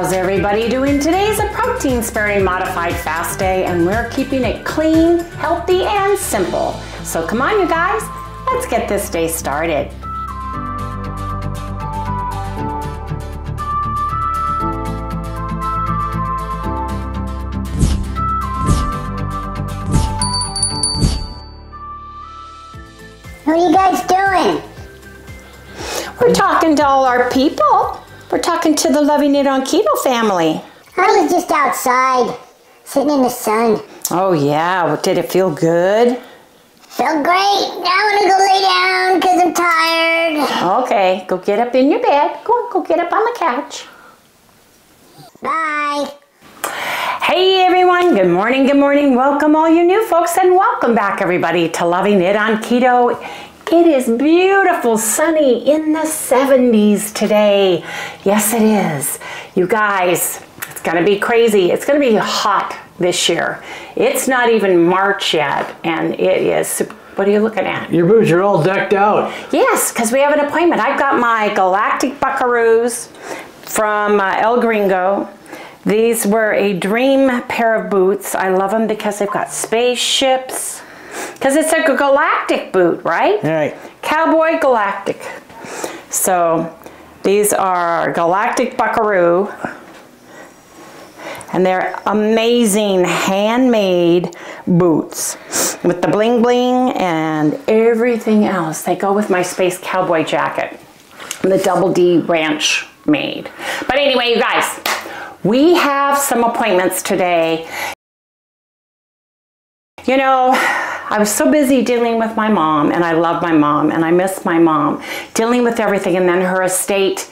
How's everybody doing? Today's a protein-sparing modified fast day, and we're keeping it clean, healthy, and simple. So come on, you guys, let's get this day started. How are you guys doing? We're talking to all our people. We're talking to the Loving It On Keto family. I was just outside, sitting in the sun. Oh yeah, well, did it feel good? Felt great. I want to go lay down because I'm tired. Okay, go get up in your bed. Go on, go get up on the couch. Bye. Hey everyone, good morning, good morning. Welcome all you new folks, and welcome back everybody to Loving It On Keto. It is beautiful, sunny, in the 70s today. Yes, it is. You guys, it's gonna be crazy. It's gonna be hot this year. It's not even March yet, and it is. What are you looking at? Your boots are all decked out. Yes, because we have an appointment. I've got my Galactic Buckaroos from El Gringo. These were a dream pair of boots. I love them because they've got spaceships. Because it's like a galactic boot, right? Right. Cowboy galactic. So these are Galactic Buckaroo. And they're amazing handmade boots with the bling bling and everything else. They go with my space cowboy jacket the Double D Ranch made. But anyway, you guys, we have some appointments today. You know, I was so busy dealing with my mom, and I love my mom, and I miss my mom, dealing with everything, and then her estate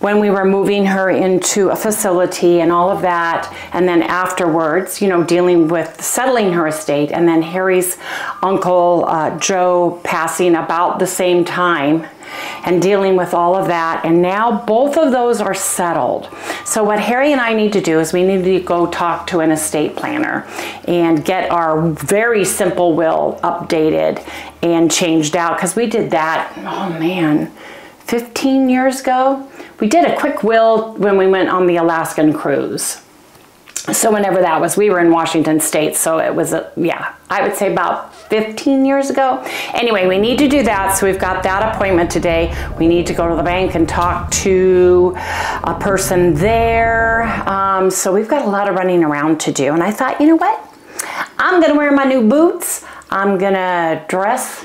when we were moving her into a facility and all of that, and then afterwards, you know, dealing with settling her estate, and then Harry's uncle Joe passing about the same time, and dealing with all of that. And now both of those are settled. So what Harry and I need to do is we need to go talk to an estate planner and get our very simple will updated and changed out, because we did that, oh man, 15 years ago. We did a quick will when we went on the Alaskan cruise. So whenever that was, we were in Washington State, so it was, yeah, I would say about 15 years ago. Anyway, we need to do that, so we've got that appointment today. We need to go to the bank and talk to a person there. So we've got a lot of running around to do, and I thought, you know what? I'm gonna wear my new boots. I'm gonna dress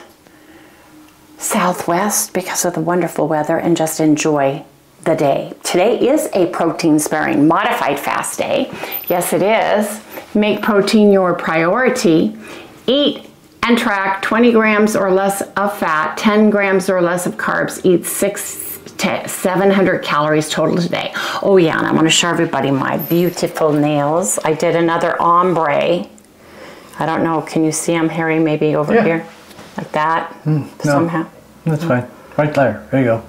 Southwest because of the wonderful weather and just enjoy the day. Today is a protein-sparing modified fast day. Yes, it is. Make protein your priority. Eat and track 20 grams or less of fat, 10 grams or less of carbs. Eat 600 to 700 calories total today. Oh yeah, and I want to show everybody my beautiful nails. I did another ombre. I don't know, can you see them, Harry? Maybe over here, like that. Somehow. That's fine. Right there. There you go.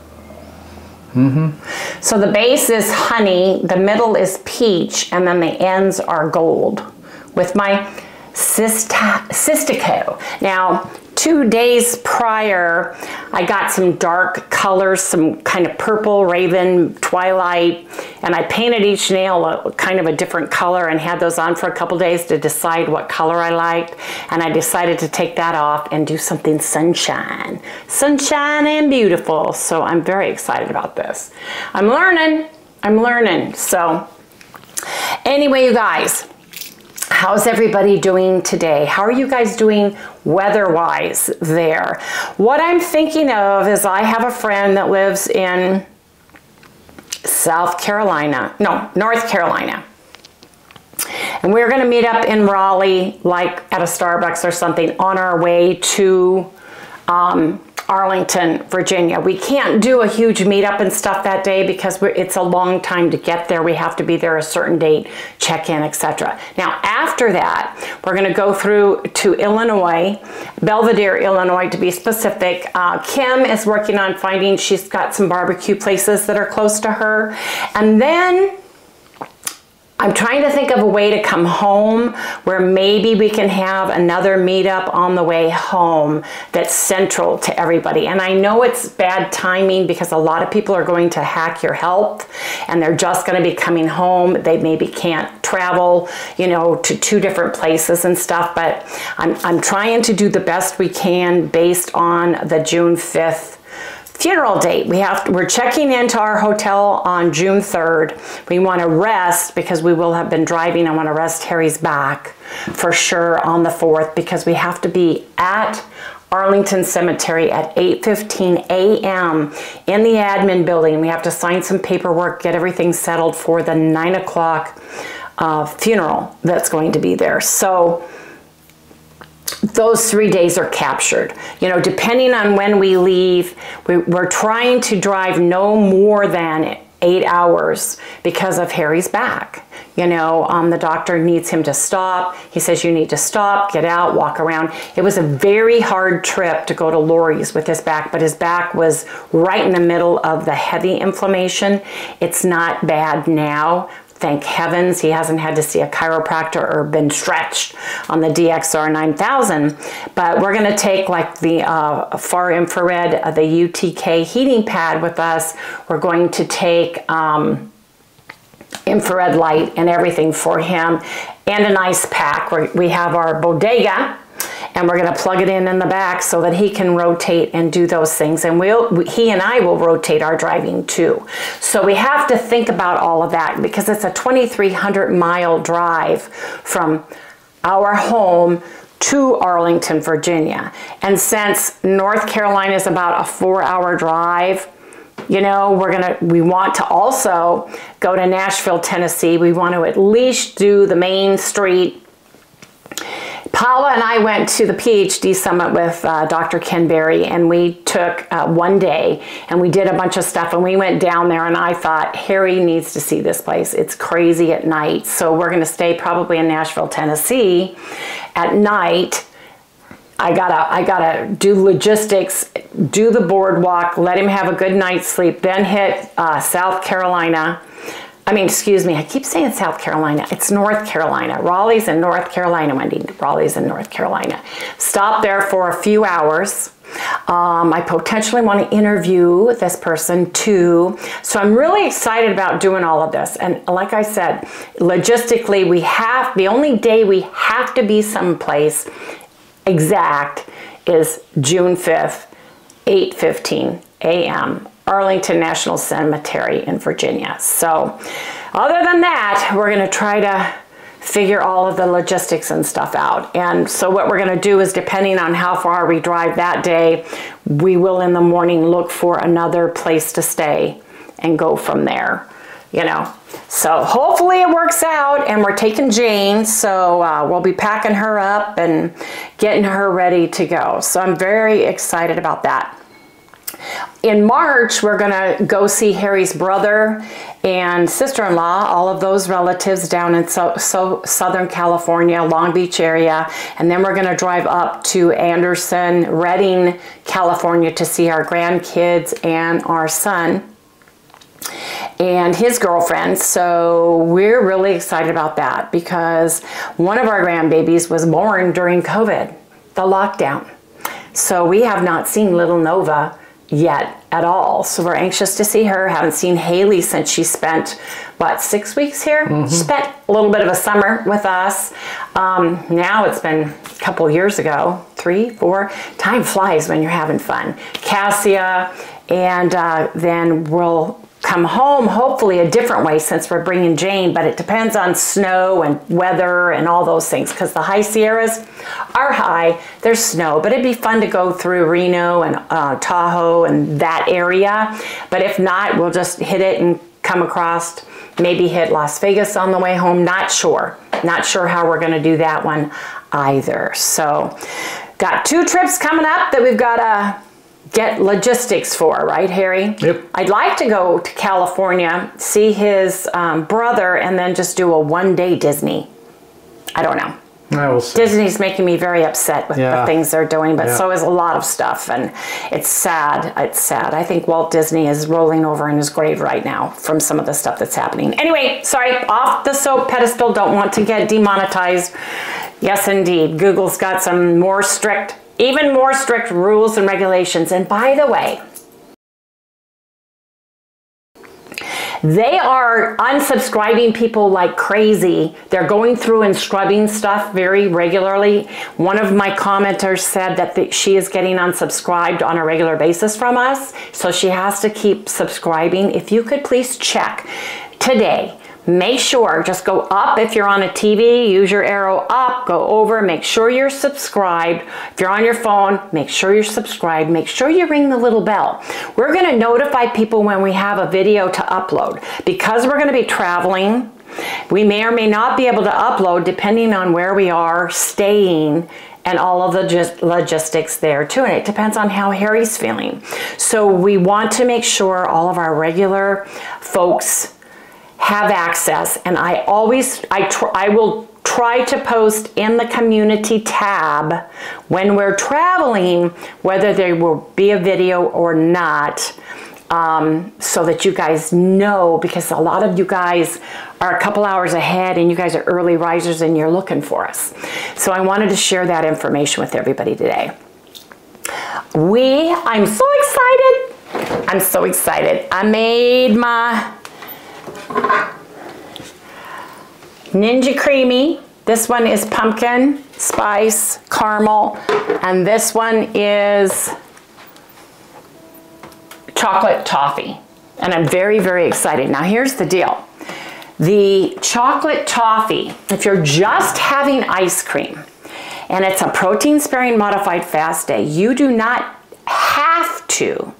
So the base is honey, the middle is peach, and then the ends are gold with my Cystico. Now, 2 days prior, I got some dark colors, some kind of purple, raven, twilight, and I painted each nail a kind of a different color and had those on for a couple days to decide what color I liked, and I decided to take that off and do something sunshine. Sunshine and beautiful, so I'm very excited about this. I'm learning. So anyway, you guys, how's everybody doing today? How are you guys doing weather-wise there? What I'm thinking of is I have a friend that lives in North Carolina. And we're gonna meet up in Raleigh, like at a Starbucks or something, on our way to Arlington, Virginia. We can't do a huge meetup and stuff that day because it's a long time to get there. We have to be there a certain date, check in, etc. Now, after that, we're going to go through to Illinois, Belvedere, Illinois, to be specific. Kim is working on finding, she's got some barbecue places that are close to her. And then I'm trying to think of a way to come home where maybe we can have another meetup on the way home that's central to everybody. And I know it's bad timing because a lot of people are going to Hack Your Health and they're just going to be coming home. They maybe can't travel, you know, to two different places and stuff, but I'm trying to do the best we can based on the June 5th funeral date. We're checking into our hotel on June 3rd. We want to rest, because we will have been driving. I want to rest Harry's back for sure on the 4th, because we have to be at Arlington Cemetery at 8:15 a.m. in the admin building. We have to sign some paperwork, get everything settled for the 9 o'clock funeral that's going to be there. So those 3 days are captured. You know, depending on when we leave, we're trying to drive no more than 8 hours because of Harry's back. You know, the doctor needs him to stop. He says, you need to stop, get out, walk around. It was a very hard trip to go to Lori's with his back, but his back was right in the middle of the heavy inflammation. It's not bad now. Thank heavens he hasn't had to see a chiropractor or been stretched on the DXR-9000, but we're gonna take like the far infrared, the UTK heating pad with us. We're going to take infrared light and everything for him, and an ice pack. We have our bodega, and we're going to plug it in the back so that he can rotate and do those things. And he and I will rotate our driving too. So we have to think about all of that, because it's a 2,300 mile drive from our home to Arlington, Virginia. And since North Carolina is about a 4-hour drive, you know, we want to also go to Nashville, Tennessee. We want to at least do the main street. Paula and I went to the PhD summit with Dr. Ken Berry, and we took 1 day and we did a bunch of stuff, and we went down there, and I thought, Harry needs to see this place. It's crazy at night. So we're going to stay probably in Nashville, Tennessee at night. I gotta do logistics, do the boardwalk, let him have a good night's sleep, then hit South Carolina. I mean, excuse me, I keep saying South Carolina. It's North Carolina. Raleigh's in North Carolina, Wendy. Raleigh's in North Carolina. Stop there for a few hours. I potentially want to interview this person too. So I'm really excited about doing all of this. And like I said, logistically, the only day we have to be someplace exact is June 5th, 8:15 a.m. Arlington National Cemetery in Virginia. So other than that, we're going to try to figure all of the logistics and stuff out. And so what we're going to do is, depending on how far we drive that day, we will in the morning look for another place to stay and go from there, you know. So hopefully it works out, and we're taking Jane, so we'll be packing her up and getting her ready to go. So I'm very excited about that. In March, we're going to go see Harry's brother and sister-in-law, all of those relatives down in Southern California, Long Beach area. And then we're going to drive up to Anderson, Redding, California to see our grandkids and our son and his girlfriend. So we're really excited about that, because one of our grandbabies was born during COVID, the lockdown. So we have not seen little Nova yet at all. So we're anxious to see her. Haven't seen Haley since she spent, what, 6 weeks here? Mm-hmm. She spent a little bit of a summer with us. Now it's been a couple years ago, 3, 4. Time flies when you're having fun. Cassia, and then we'll come home hopefully a different way since we're bringing Jane, but it depends on snow and weather and all those things, because the high Sierras are high. There's snow, but it'd be fun to go through Reno and Tahoe and that area. But if not, we'll just hit it and come across, maybe hit Las Vegas on the way home. Not sure how we're going to do that one either. So got 2 trips coming up that we've got to get logistics for, right, Harry? Yep. I'd like to go to California, see his brother, and then just do a 1-day Disney. I don't know. I will see. Disney's making me very upset with the things they're doing, but so is a lot of stuff, and it's sad. It's sad. I think Walt Disney is rolling over in his grave right now from some of the stuff that's happening. Anyway, sorry, off the soap pedestal. Don't want to get demonetized. Yes, indeed. Google's got some more strict, even more strict rules and regulations. And by the way, They are unsubscribing people like crazy. They're going through and scrubbing stuff very regularly. One of my commenters said that she is getting unsubscribed on a regular basis from us, so she has to keep subscribing. If you could please check today, make sure, just go up. If you're on a TV, use your arrow up, go over, make sure you're subscribed. If you're on your phone, make sure you're subscribed. Make sure you ring the little bell. We're gonna notify people when we have a video to upload. Because we're gonna be traveling, we may or may not be able to upload depending on where we are staying and all of the logistics there too. And it depends on how Harry's feeling. So we want to make sure all of our regular folks have access, and I always, I will try to post in the community tab when we're traveling, whether there will be a video or not, so that you guys know, because a lot of you guys are a couple hours ahead and you guys are early risers and you're looking for us. So I wanted to share that information with everybody today. I'm so excited. I'm so excited. I made my Ninja Creamy. This one is pumpkin spice caramel, and this one is chocolate toffee, and I'm very, very excited. Now here's the deal. The chocolate toffee, if you're just having ice cream and it's a protein sparing modified fast day, you do not have to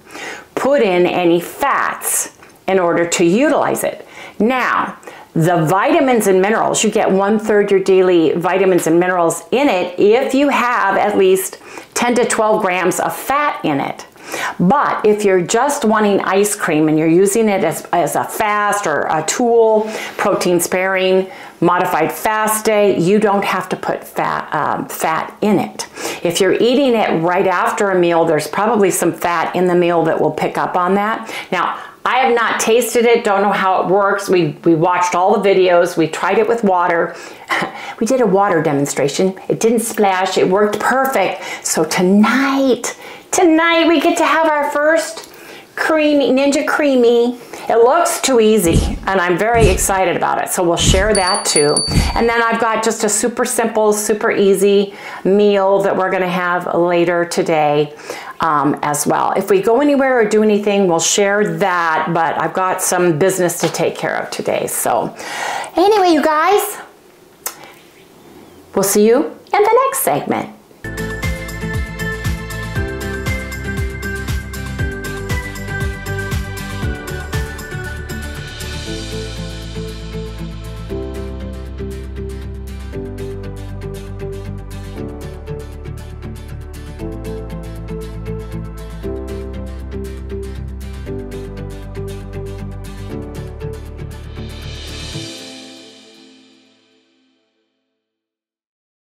put in any fats in order to utilize it. Now, the vitamins and minerals, you get 1/3 your daily vitamins and minerals in it if you have at least 10 to 12 grams of fat in it. But if you're just wanting ice cream and you're using it as a fast or a tool, protein sparing, modified fast day, you don't have to put fat in it. If you're eating it right after a meal, there's probably some fat in the meal that will pick up on that. Now, I have not tasted it, don't know how it works. We watched all the videos, we tried it with water. We did a water demonstration. It didn't splash, it worked perfect. So tonight we get to have our first creamy, Ninja Creamy. It looks too easy, and I'm very excited about it. So we'll share that too. And then I've got just a super simple, super easy meal that we're gonna have later today as well. If we go anywhere or do anything, we'll share that, but I've got some business to take care of today. So anyway, you guys, we'll see you in the next segment.